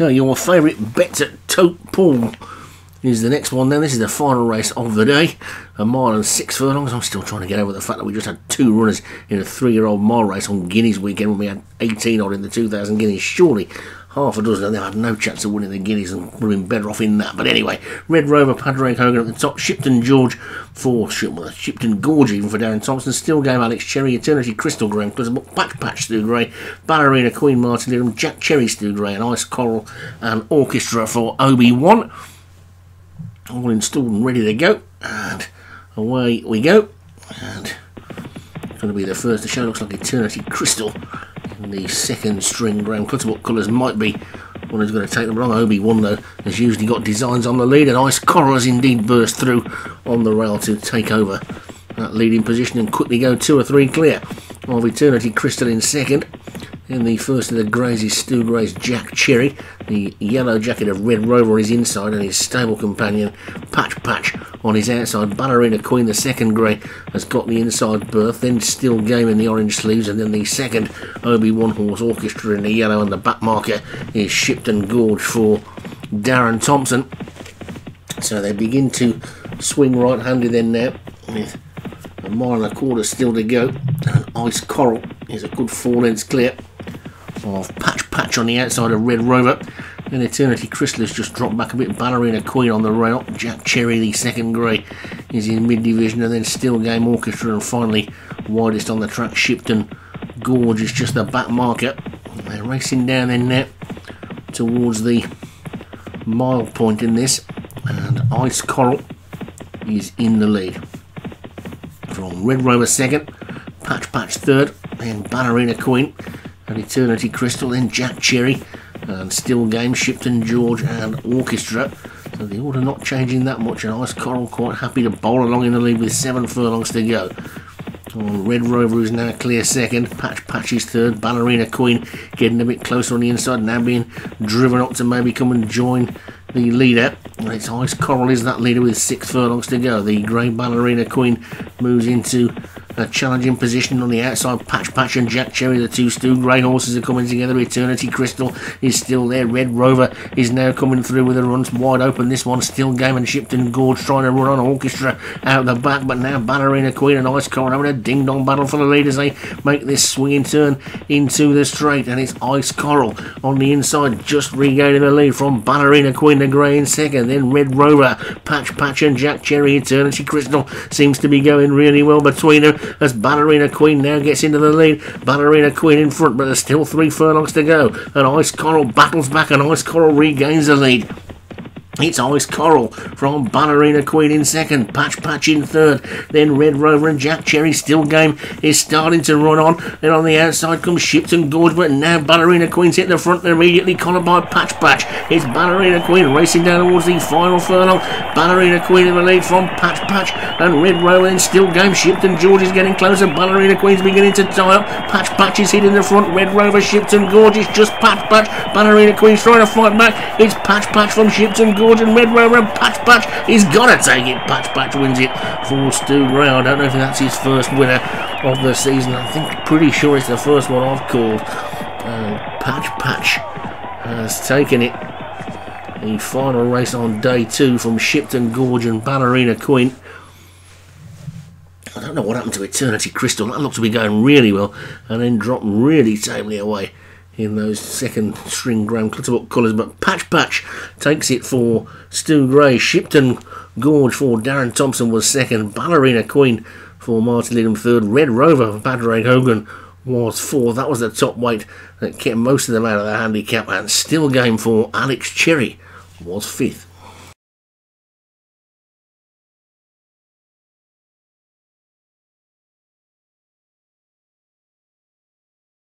Now, your favourite bets at Tote Pool is the next one. Then this is the final race of the day, a mile and 6 furlongs. I'm still trying to get over the fact that we just had 2 runners in a 3-year-old mile race on Guineas weekend when we had 18 odd in the 2000 Guineas. Surely half a dozen of them had no chance of winning the Guineas and would have been better off in that. But anyway, Red Rover, Padraig Hogan at the top, Shipton George for Shipton Gorge even for Darren Thompson, Still Game Alex Cherry, Eternity Crystal Graham, Patch Patch Stu Gray, Ballerina Queen Martin Lidham, Jack Cherry Stu Gray, and Ice Coral and Orchestra for Obi-Wan. All installed and ready to go, and away we go. And going to be the first to show. Looks like Eternity Crystal in the second string. Graham Clutterbuck colours might be one who's going to take them along. Obi-Wan though has usually got designs on the lead, and Ice Coral has indeed burst through on the rail to take over that leading position and quickly go 2 or 3 clear of Eternity Crystal in second. In the first of the greys is Stu Gray's Jack Cherry. The yellow jacket of Red Rover on his inside and his stable companion Patch Patch on his outside. Ballerina Queen, the second grey, has got the inside berth. Then Still Game in the orange sleeves, and then the second Obi-Wan horse, Orchestra in the yellow, and the back marker is Shipton Gorge for Darren Thompson. So they begin to swing right-handed then now with a mile and a quarter still to go. And Ice Coral is a good 4 lengths clear of Patch Patch on the outside of Red Rover. And Eternity Crystal has just dropped back a bit. Ballerina Queen on the rail. Jack Cherry, the second grey, is in mid-division. And then Still Game, Orchestra, and finally widest on the track, Shipton Gorge is just the back marker. They're racing down then now towards the mile point in this. And Ice Coral is in the lead. From Red Rover second, Patch Patch third, then Ballerina Queen and Eternity Crystal, then Jack Cherry and Still Game, Shipton George and Orchestra. So the order not changing that much, and Ice Coral quite happy to bowl along in the lead with 7 furlongs to go. On Red Rover is now clear second, Patch Patch is third, Ballerina Queen getting a bit closer on the inside, now being driven up to maybe come and join the leader. And it's Ice Coral is that leader with 6 furlongs to go. The grey Ballerina Queen moves into a challenging position on the outside. Patch Patch and Jack Cherry, the two Stu Gray horses, are coming together. Eternity Crystal is still there. Red Rover is now coming through with a run wide open. This one, Still Game and Shipton Gorge trying to run on. Orchestra out the back, but now Ballerina Queen and Ice Coral having a ding-dong battle for the lead as they make this swinging turn into the straight. And it's Ice Coral on the inside, just regaining the lead from Ballerina Queen, the grey in second. Then Red Rover, Patch Patch and Jack Cherry. Eternity Crystal seems to be going really well between them as Ballerina Queen now gets into the lead. Ballerina Queen in front, but there's still 3 furlongs to go, and Ice Coral battles back, and Ice Coral regains the lead. It's Ice Coral from Ballerina Queen in second, Patch Patch in third, then Red Rover and Jack Cherry. Still Game is starting to run on, and on the outside comes Shipton Gorge, but now Ballerina Queen's hit the front and immediately collared by Patch Patch. It's Ballerina Queen racing down towards the final furlong. Ballerina Queen in the lead from Patch Patch and Red Rover, and Still Game. Shipton George is getting closer, Ballerina Queen's beginning to tie up, Patch Patch is hitting the front, Red Rover, Shipton Gorge, it's just Patch Patch. Ballerina Queen's trying to fight back, it's Patch Patch from Shipton Gorge, and Red Rover and Patch Patch is gonna take it. Patch Patch wins it for Stu Gray. I don't know if that's his first winner of the season. I think, pretty sure it's the first one I've called. Patch Patch has taken it. The final race on day 2 from Shipton Gorge and Ballerina Queen. I don't know what happened to Eternity Crystal. That looked to be going really well and then dropped really tamely away in those second string Graham Clutterbuck colours, but Patch Patch takes it for Stu Gray. Shipton Gorge for Darren Thompson was second, Ballerina Queen for Martin Lidham third, Red Rover for Padraig Hogan was fourth. That was the top weight that kept most of them out of the handicap, and Still Game for Alex Cherry was fifth.